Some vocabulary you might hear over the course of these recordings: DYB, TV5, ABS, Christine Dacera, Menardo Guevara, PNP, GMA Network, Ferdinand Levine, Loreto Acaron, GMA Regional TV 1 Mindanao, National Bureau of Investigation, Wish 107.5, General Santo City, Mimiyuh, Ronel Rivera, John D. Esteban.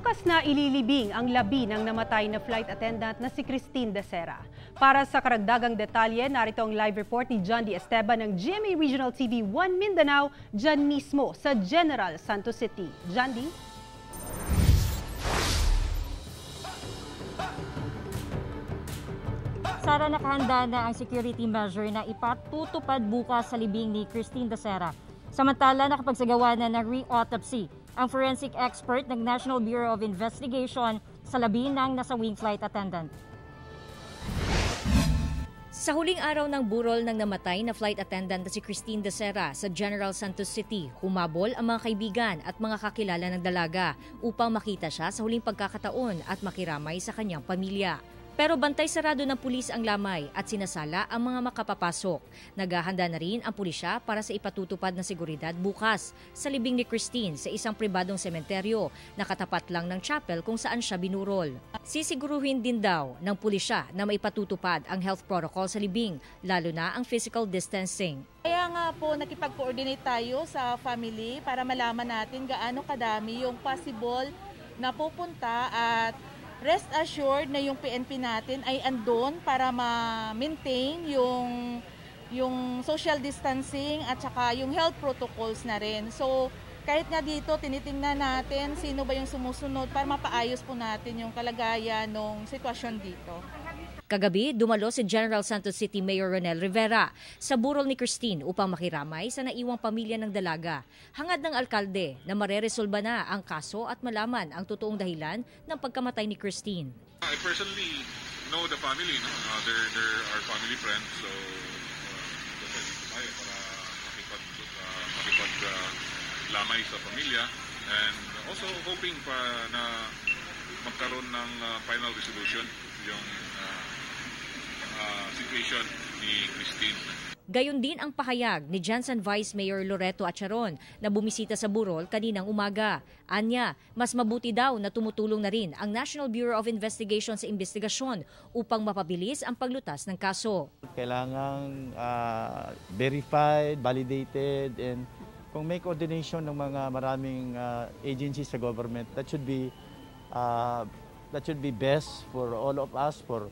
Bukas na ililibing ang labi ng namatay na flight attendant na si Christine Dacera. Para sa karagdagang detalye, narito ang live report ni John D. Esteban ng GMA Regional TV 1 Mindanao, dyan mismo sa General Santo City. John D.? Sara, nakahanda na ang security measure na ipatutupad bukas sa libing ni Christine Dacera. Samantala, nakapagsagawa na ng re-autopsy ang forensic expert ng National Bureau of Investigation sa labi ng nasawing flight attendant. Sa huling araw ng burol ng namatay na flight attendant na si Christine Dacera sa General Santos City, humabol ang mga kaibigan at mga kakilala ng dalaga upang makita siya sa huling pagkakataon at makiramay sa kanyang pamilya. Pero bantay sarado ng pulis ang lamay at sinasala ang mga makapapasok. Naghahanda na rin ang pulisya para sa ipatutupad na seguridad bukas sa libing ni Christine sa isang pribadong sementeryo na katapat lang ng chapel kung saan siya binurol. Sisiguruhin din daw ng pulisya na maipatutupad ang health protocol sa libing, lalo na ang physical distancing. Kaya nga po nakipag-coordinate tayo sa family para malaman natin gaano kadami yung possible na pupunta at rest assured na yung PNP natin ay andon para ma-maintain yung social distancing at saka yung health protocols na rin. So kahit nga dito tinitingnan natin sino ba yung sumusunod para mapaayos po natin yung kalagayan ng sitwasyon dito. Kagabi, dumalo si General Santos City Mayor Ronel Rivera sa burol ni Christine upang makiramay sa naiwang pamilya ng dalaga. Hangad ng alkalde na mareresolba na ang kaso at malaman ang totoong dahilan ng pagkamatay ni Christine. I personally know the family. No? They're our family friends. So, makipaglamay sa pamilya. And also hoping pa na magkaroon ng final resolution yung situation ni Christine. Gayon din ang pahayag ni Johnson Vice Mayor Loreto Acaron na bumisita sa burol kaninang umaga. Anya, mas mabuti daw na tumutulong na rin ang National Bureau of Investigation sa investigasyon upang mapabilis ang paglutas ng kaso. Kailangang verified, validated, and kung may coordination ng mga maraming agencies sa government, that should be best for all of us, for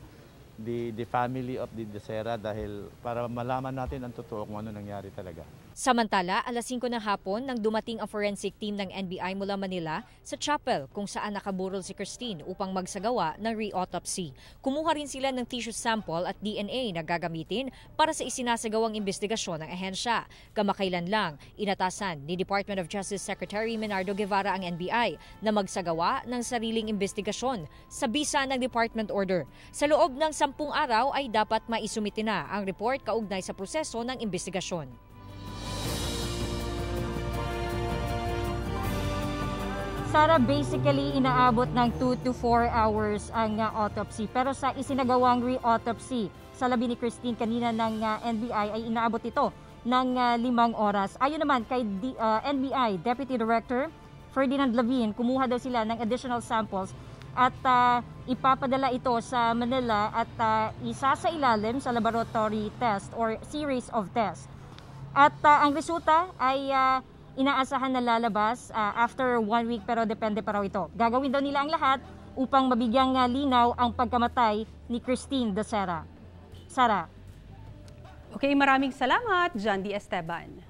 the family of the Dacera, dahil para malaman natin ang totoo kung ano nangyari talaga. Samantala, alas 5 ng hapon nang dumating ang forensic team ng NBI mula Manila sa chapel kung saan nakaburol si Christine upang magsagawa ng re-autopsy. Kumuha rin sila ng tissue sample at DNA na gagamitin para sa isinasagawang investigasyon ng ahensya. Kamakailan lang, inatasan ni Department of Justice Secretary Menardo Guevara ang NBI na magsagawa ng sariling investigasyon sa bisa ng Department Order. Sa loob ng 10 araw ay dapat maisumite na ang report kaugnay sa proseso ng investigasyon. Sara, basically inaabot ng 2 to 4 hours ang autopsy. Pero sa isinagawang re-autopsy sa labi ni Christine kanina ng NBI ay inaabot ito ng 5 oras. Ayon naman kay NBI Deputy Director Ferdinand Levine, kumuha daw sila ng additional samples at ipapadala ito sa Manila at isasailalim sa laboratory test or series of tests. At ang resulta ay inaasahan na lalabas after 1 week, pero depende pa raw ito. Gagawin daw nila ang lahat upang mabigyang linaw ang pagkamatay ni Christine Dacera. Sara. Okay, maraming salamat, John D. Esteban.